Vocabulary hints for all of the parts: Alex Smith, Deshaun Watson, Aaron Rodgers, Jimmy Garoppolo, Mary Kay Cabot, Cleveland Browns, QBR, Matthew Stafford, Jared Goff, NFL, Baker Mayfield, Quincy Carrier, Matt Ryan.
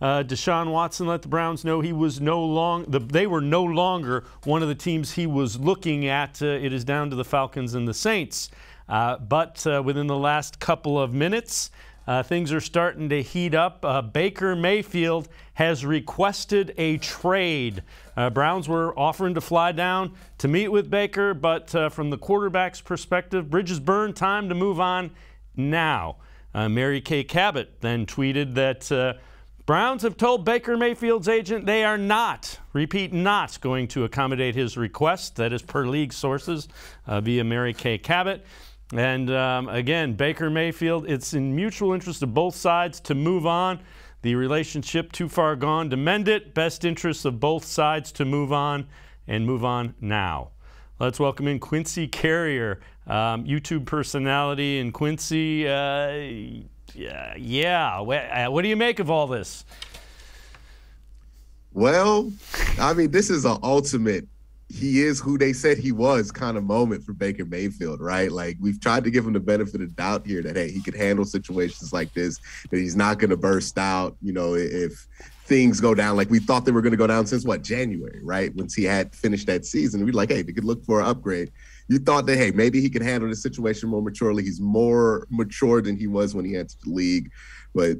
Deshaun Watson let the Browns know he was no longer one of the teams he was looking at. It is down to the Falcons and the Saints. But within the last couple of minutes, things are starting to heat up. Baker Mayfield has requested a trade. Browns were offering to fly down to meet with Baker, but from the quarterback's perspective, bridges burned, time to move on now. Mary Kay Cabot then tweeted that Browns have told Baker Mayfield's agent they are not, repeat, not going to accommodate his request. That is per league sources via Mary Kay Cabot. And again, Baker Mayfield, it's in mutual interest of both sides to move on. The relationship too far gone to mend it. Best interests of both sides to move on, and move on now. Let's welcome in Quincy Carrier, YouTube personality. And Quincy, what do you make of all this? Well, I mean, this is an ultimate he is who they said he was kind of moment for Baker Mayfield, right? Like, we've tried to give him the benefit of the doubt here that, hey, he could handle situations like this, that he's not going to burst out, you know, if things go down like we thought they were going to go down since, what, January, right? Once he had finished that season, we'd like, hey, they could look for an upgrade. You thought that, hey, maybe he could handle the situation more maturely. He's more mature than he was when he entered the league. But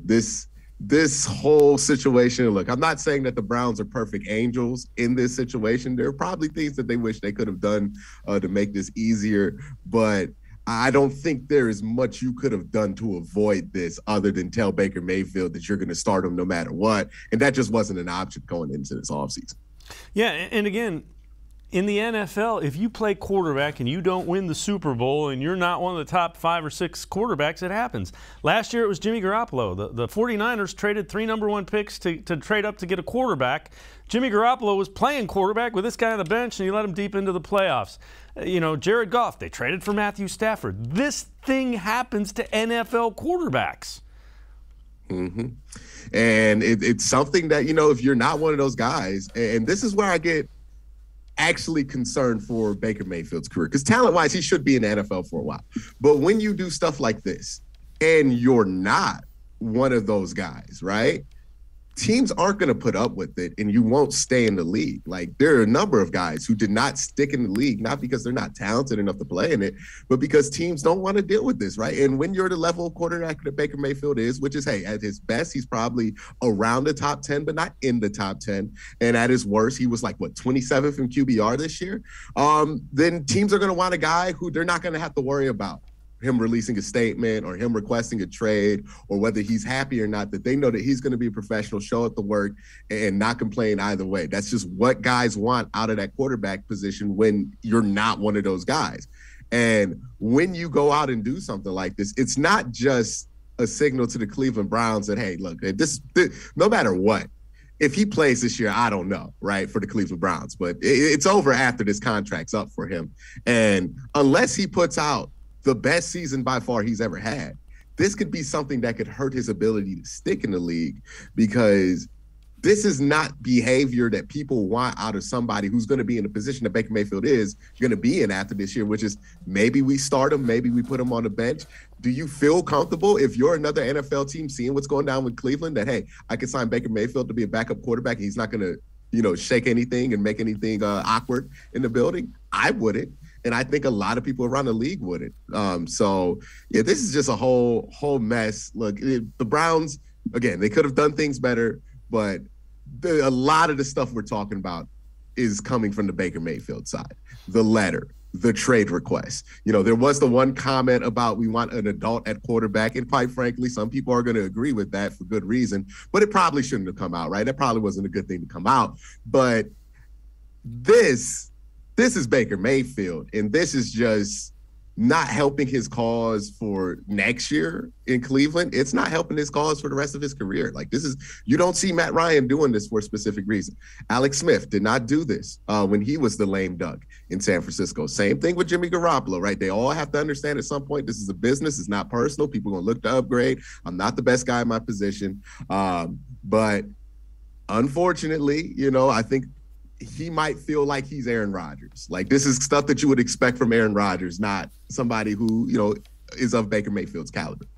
this whole situation, look, I'm not saying that the Browns are perfect angels in this situation. There are probably things that they wish they could have done to make this easier, but I don't think there is much you could have done to avoid this other than tell Baker Mayfield that you're going to start him no matter what, and that just wasn't an option going into this offseason. Yeah, and again, in the NFL, if you play quarterback and you don't win the Super Bowl and you're not one of the top 5 or 6 quarterbacks, it happens. Last year it was Jimmy Garoppolo. The 49ers traded 3 number 1 picks to trade up to get a quarterback. Jimmy Garoppolo was playing quarterback with this guy on the bench, and he let him deep into the playoffs. You know, Jared Goff, they traded for Matthew Stafford. This thing happens to NFL quarterbacks. Mm-hmm. And it's something that, you know, if you're not one of those guys, and this is where I get actually concerned for Baker Mayfield's career, because talent-wise, he should be in the NFL for a while. But when you do stuff like this and you're not one of those guys, right, teams aren't going to put up with it, and you won't stay in the league. Like, there are a number of guys who did not stick in the league, not because they're not talented enough to play in it, but because teams don't want to deal with this, right? And when you're the level of quarterback that Baker Mayfield is, which is, hey, at his best, he's probably around the top 10, but not in the top 10. And at his worst, he was like, what, 27th in QBR this year? Then teams are going to want a guy who they're not going to have to worry about him releasing a statement or him requesting a trade or whether he's happy or not, that they know that he's going to be a professional, show up to work, and not complain either way. That's just what guys want out of that quarterback position when you're not one of those guys. And when you go out and do something like this, it's not just a signal to the Cleveland Browns that, hey, look, this no matter what, if he plays this year, I don't know, right, for the Cleveland Browns, but it's over after this contract's up for him. And unless he puts out the best season by far he's ever had, this could be something that could hurt his ability to stick in the league, because this is not behavior that people want out of somebody who's going to be in the position that Baker Mayfield is going to be in after this year, which is maybe we start him, maybe we put him on the bench. Do you feel comfortable if you're another NFL team seeing what's going down with Cleveland that, hey, I could sign Baker Mayfield to be a backup quarterback and he's not going to, you know, shake anything and make anything awkward in the building? I wouldn't. And I think a lot of people around the league wouldn't. So, yeah, this is just a whole mess. Look, the Browns, again, they could have done things better, but a lot of the stuff we're talking about is coming from the Baker Mayfield side. The letter, the trade request. You know, there was the one comment about we want an adult at quarterback, and quite frankly, some people are going to agree with that for good reason, but it probably shouldn't have come out, right? That probably wasn't a good thing to come out. But this is Baker Mayfield, and this is just not helping his cause for next year in Cleveland. It's not helping his cause for the rest of his career. Like, this is, you don't see Matt Ryan doing this for a specific reason. Alex Smith did not do this when he was the lame duck in San Francisco. Same thing with Jimmy Garoppolo, right? They all have to understand at some point, this is a business. It's not personal. People are going to look to upgrade. I'm not the best guy in my position. But unfortunately, you know, I think he might feel like he's Aaron Rodgers. Like, this is stuff that you would expect from Aaron Rodgers, not somebody who, you know, is of Baker Mayfield's caliber.